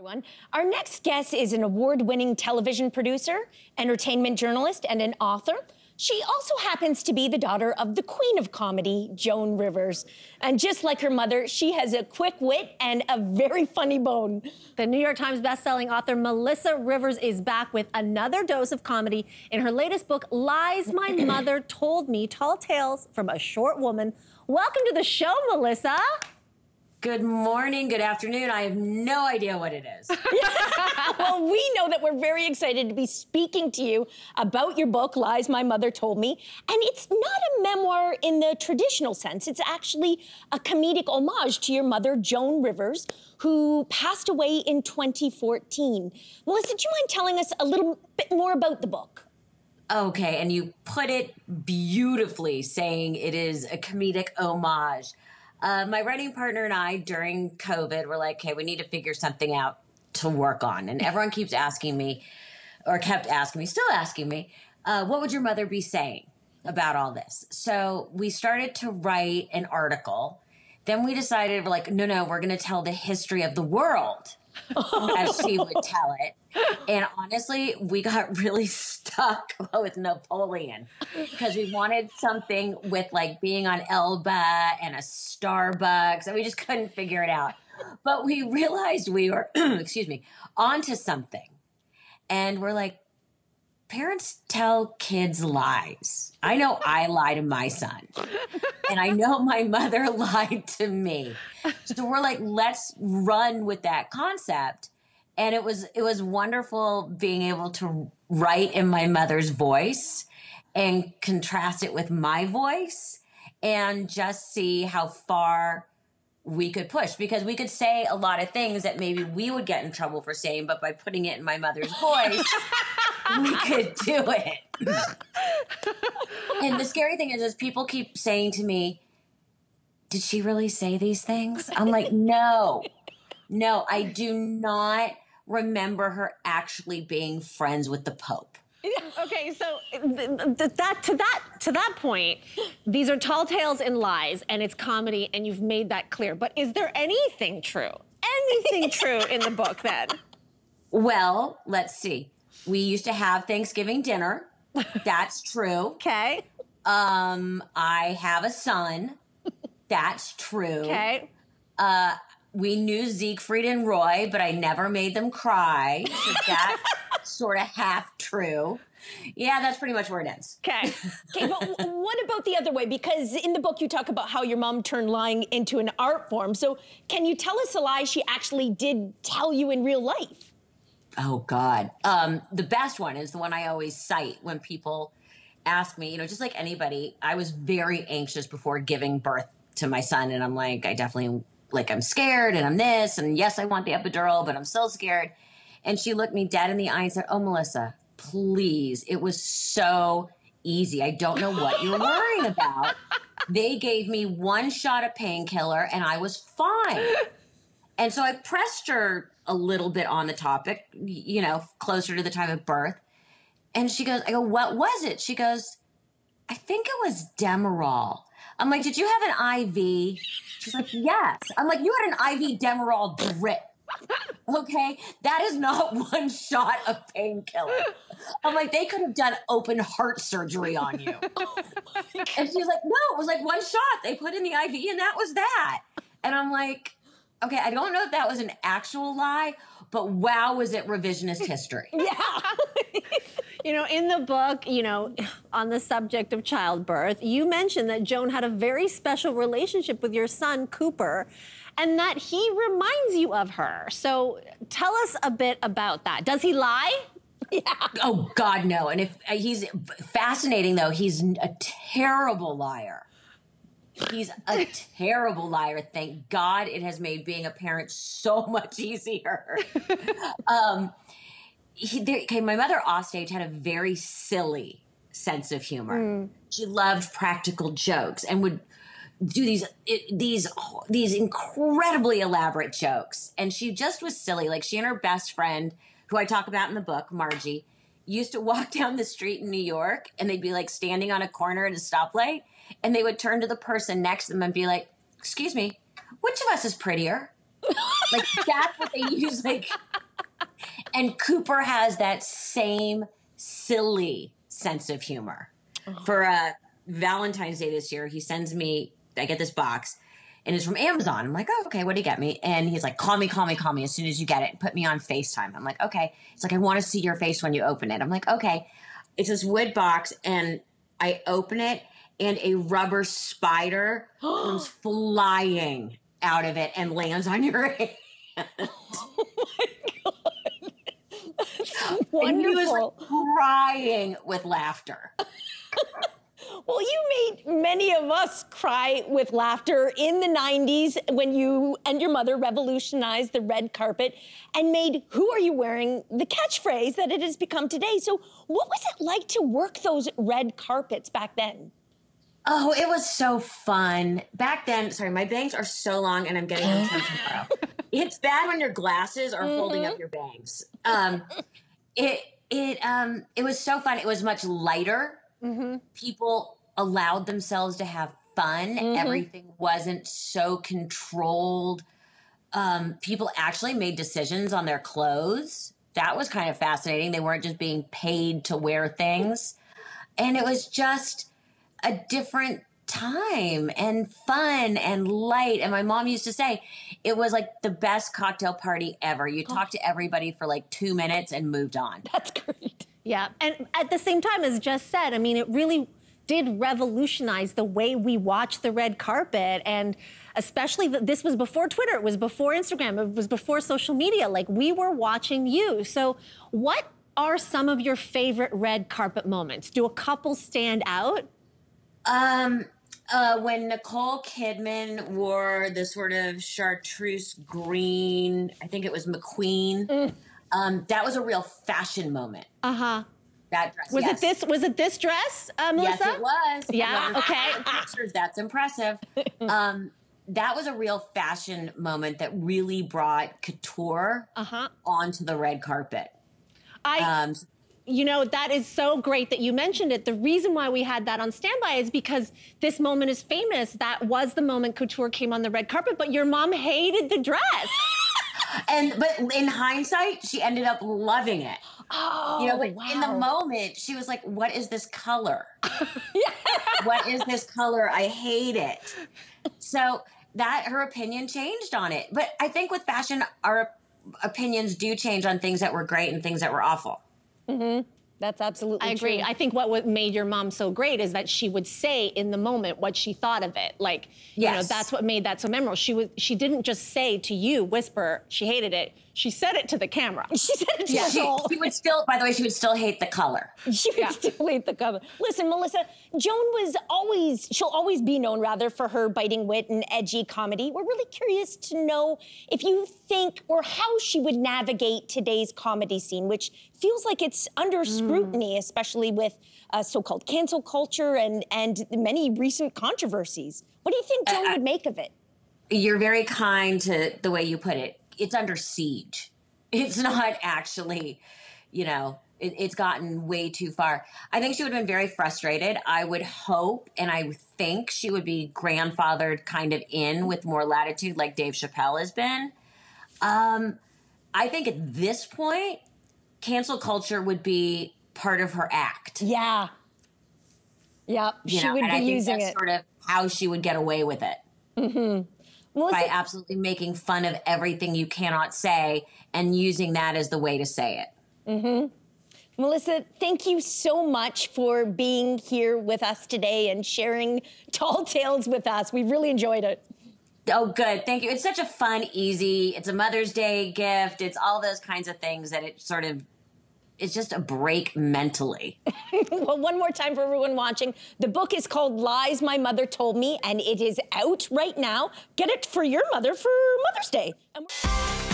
Everyone. Our next guest is an award-winning television producer, entertainment journalist, and an author. She also happens to be the daughter of the queen of comedy, Joan Rivers. And just like her mother, she has a quick wit and a very funny bone. The New York Times bestselling author Melissa Rivers is back with another dose of comedy in her latest book, Lies My Mother Told Me, Tall Tales from a Short Woman. Welcome to the show, Melissa. Good morning, good afternoon. I have no idea what it is. Well, we know that we're very excited to be speaking to you about your book, Lies My Mother Told Me. And it's not a memoir in the traditional sense. It's actually a comedic homage to your mother, Joan Rivers, who passed away in 2014. Melissa, do you mind telling us a little bit more about the book? Okay, and you put it beautifully, saying it is a comedic homage. My writing partner and I, during COVID, were like, okay, we need to figure something out to work on. And everyone keeps asking me, or kept asking me, still asking me, what would your mother be saying about all this? So we started to write an article. Then we decided, we're like, no, we're going to tell the history of the world as she would tell it. And honestly, we got really stuck with Napoleon because we wanted something with like being on Elba and a Starbucks, and we just couldn't figure it out. But we realized we were, excuse me, onto something. And we're like, parents tell kids lies. I know I lie to my son, and I know my mother lied to me. So we're like, let's run with that concept. And it was wonderful being able to write in my mother's voice and contrast it with my voice and just see how far we could push, because we could say a lot of things that maybe we would get in trouble for saying, but by putting it in my mother's voice, we could do it. And the scary thing is people keep saying to me, did she really say these things? I'm like, no, I do not remember her actually being friends with the Pope. Okay, so to that point, these are tall tales and lies, and it's comedy, and you've made that clear. But is there anything true? Anything true in the book, then? Well, let's see. We used to have Thanksgiving dinner. That's true. Okay. I have a son. That's true. Okay. We knew Siegfried and Roy, but I never made them cry. So that's sort of half true. Yeah, that's pretty much where it ends. Okay. Okay, but what about the other way? Because in the book, you talk about how your mom turned lying into an art form. So can you tell us a lie she actually did tell you in real life? Oh, God. The best one is the one I always cite when people ask me, you know, just like anybody, I was very anxious before giving birth to my son. And I'm like, I definitely... like, I'm scared, and I'm this, and yes, I want the epidural, but I'm still scared. And she looked me dead in the eye and said, oh, Melissa, please. It was so easy. I don't know what you're worrying about. They gave me one shot of painkiller, and I was fine. And so I pressed her a little bit on the topic, you know, closer to the time of birth. And she goes, I go, what was it? She goes, I think it was Demerol. I'm like, did you have an IV? She's like, yes. I'm like, you had an IV Demerol drip, okay? That is not one shot of painkiller. I'm like, they could have done open heart surgery on you. And she's like, no, it was like one shot. They put in the IV and that was that. And I'm like, okay, I don't know if that was an actual lie, but wow, was it revisionist history. Yeah. You know, in the book, you know, on the subject of childbirth, you mentioned that Joan had a very special relationship with your son, Cooper, and that he reminds you of her. So tell us a bit about that. Does he lie? Yeah. Oh, God, no. And if he's fascinating, though. He's a terrible liar. He's a terrible liar. Thank God it has made being a parent so much easier. Okay, my mother offstage had a very silly sense of humor. She loved practical jokes and would do these incredibly elaborate jokes. And she just was silly. Like, she and her best friend, who I talk about in the book, Margie, used to walk down the street in New York, and they'd be, like, standing on a corner at a stoplight, and they would turn to the person next to them and be like, excuse me, which of us is prettier? Like, that's what they use, like... And Cooper has that same silly sense of humor. Oh. For Valentine's Day this year, he sends me, I get this box, and it's from Amazon. I'm like, oh, okay, what do you get me? And he's like, call me as soon as you get it. Put me on FaceTime. I'm like, okay. It's like, I want to see your face when you open it. I'm like, okay. It's this wood box, and I open it, and a rubber spider comes flying out of it and lands on your hand. Oh my God. That's wonderful. And he was like crying with laughter. Well, you made many of us cry with laughter in the 90s when you and your mother revolutionized the red carpet and made "Who Are You Wearing?" the catchphrase that it has become today. So what was it like to work those red carpets back then? Oh, it was so fun. Back then, sorry, my bangs are so long and I'm getting them tomorrow. It's bad when your glasses are holding up your bangs. It was so fun. It was much lighter. Mm-hmm. People allowed themselves to have fun. Mm-hmm. Everything wasn't so controlled. People actually made decisions on their clothes. That was kind of fascinating. They weren't just being paid to wear things. And it was just a different time and fun and light. And my mom used to say it was like the best cocktail party ever. You talked to everybody for like 2 minutes and moved on. That's great. Yeah, and at the same time, as Jess said, I mean, it really did revolutionize the way we watch the red carpet, and especially this was before Twitter, it was before Instagram, it was before social media. Like, we were watching you. So what are some of your favorite red carpet moments? Do a couple stand out? When Nicole Kidman wore the sort of chartreuse green, I think it was McQueen. That was a real fashion moment. Uh-huh. That dress, was yes. It this? Was it this dress, Melissa? Yes, it was. Yeah, okay. Pictures, that's impressive. That was a real fashion moment that really brought couture onto the red carpet. You know, that is so great that you mentioned it. The reason why we had that on standby is because this moment is famous. That was the moment couture came on the red carpet, but your mom hated the dress. But in hindsight, she ended up loving it. Oh, you know, but wow. In the moment, she was like, what is this color? Yeah. What is this color? I hate it. So that her opinion changed on it. But I think with fashion, our opinions do change on things that were great and things that were awful. Mm-hmm. That's absolutely true. I agree. I think what made your mom so great is that she would say in the moment what she thought of it. Like, yes. You know, that's what made that so memorable. She didn't just say to you, whisper, she hated it. She said it to the camera. She said it to us all. She would still, by the way, she would still hate the color. She would still hate the color. Listen, Melissa, Joan was always, she'll always be known rather for her biting wit and edgy comedy. We're really curious to know if you think or how she would navigate today's comedy scene, which feels like it's under scrutiny, especially with so-called cancel culture and many recent controversies. What do you think Joan would make of it? You're very kind to the way you put it. It's under siege. It's not actually, you know, it's gotten way too far. I think she would have been very frustrated. I would hope, and I think she would be grandfathered kind of in with more latitude like Dave Chappelle has been. I think at this point, cancel culture would be part of her act. Yeah. Yeah, she would be using it. That's sort of how she would get away with it. Mm-hmm. By absolutely making fun of everything you cannot say and using that as the way to say it. Mm-hmm. Melissa, thank you so much for being here with us today and sharing tall tales with us. We really enjoyed it. Oh, good. Thank you. It's such a fun, easy, it's a Mother's Day gift. It's all those kinds of things that it sort of, it's just a break mentally. Well, one more time for everyone watching. The book is called Lies My Mother Told Me, and it is out right now. Get it for your mother for Mother's Day.